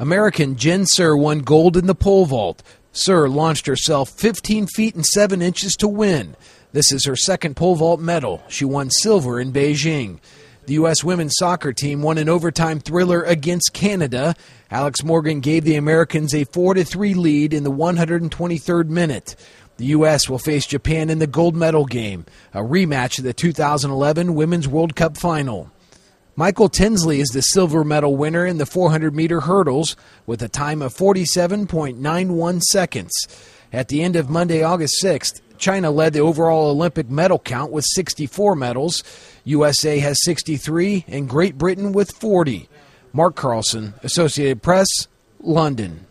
American Jenn Suhr won gold in the pole vault. Suhr launched herself 15 feet and 7 inches to win. This is her second pole vault medal. She won silver in Beijing. The U.S. women's soccer team won an overtime thriller against Canada. Alex Morgan gave the Americans a 4-3 lead in the 123rd minute. The U.S. will face Japan in the gold medal game, a rematch of the 2011 Women's World Cup final. Michael Tinsley is the silver medal winner in the 400-meter hurdles with a time of 47.91 seconds. At the end of Monday, August 6th, China led the overall Olympic medal count with 64 medals. USA has 63 and Great Britain with 40. Mark Carlson, Associated Press, London.